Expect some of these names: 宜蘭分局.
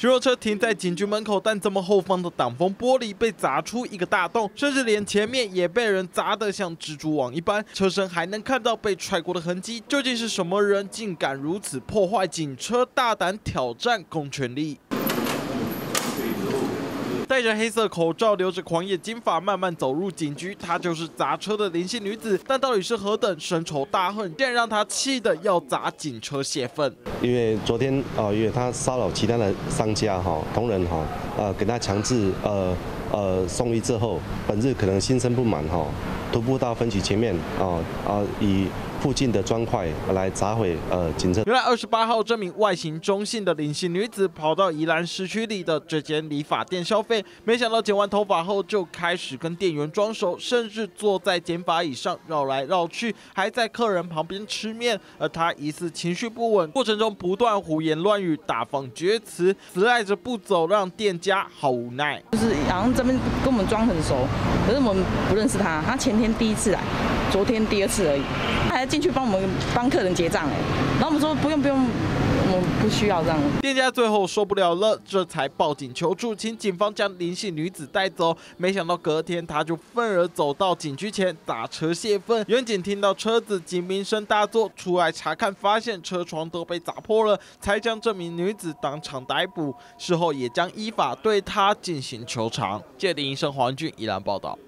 徐若车停在警局门口，但怎么后方的挡风玻璃被砸出一个大洞，甚至连前面也被人砸得像蜘蛛网一般，车身还能看到被踹过的痕迹。究竟是什么人竟敢如此破坏警车，大胆挑战公权力？ 戴着黑色口罩、留着狂野金发，慢慢走入警局。她就是砸车的林姓女子，但到底是何等深仇大恨，竟然让她气得要砸警车泄愤。因为昨天因为她骚扰其他的商家同仁给她强制送医之后，本日可能心生不满徒步到分局前面以 附近的砖块来砸毁警车。原来28号这名外形中性的林姓女子跑到宜兰市区里的这间理发店消费，没想到剪完头发后就开始跟店员装熟，甚至坐在剪发椅上绕来绕去，还在客人旁边吃面。而她疑似情绪不稳，过程中不断胡言乱语，大放厥词，死赖着不走，让店家好无奈。就是好像这边跟我们装很熟，可是我们不认识她，她前天第一次来，昨天第二次而已，她还 进去帮我们帮客人结账哎，然后我们说不用，我们不需要这样。店家最后受不了了，这才报警求助，请警方将林姓女子带走。没想到隔天她就愤而走到警局前砸车泄愤。远警听到车子警鸣声大作，出来查看，发现车窗都被砸破了，才将这名女子当场逮捕。事后也将依法对她进行求偿。记者林医生、黄俊宜兰报道。